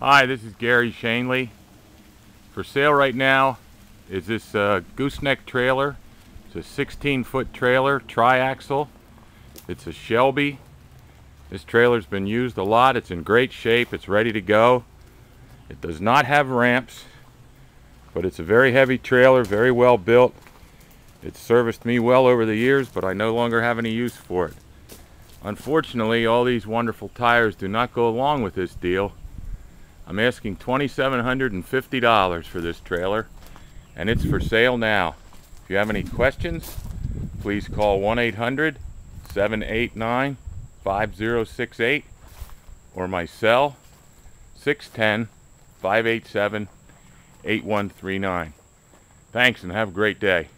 Hi, this is Gary Shanley. For sale right now is this Gooseneck trailer. It's a 16-foot trailer, TriAxle. It's a Shelby. This trailer's been used a lot. It's in great shape. It's ready to go. It does not have ramps, but it's a very heavy trailer, very well built. It's serviced me well over the years, but I no longer have any use for it. Unfortunately, all these wonderful tires do not go along with this deal. I'm asking $2,750 for this trailer, and it's for sale now. If you have any questions, please call 1-800-789-5068 or my cell 610-587-8139. Thanks, and have a great day.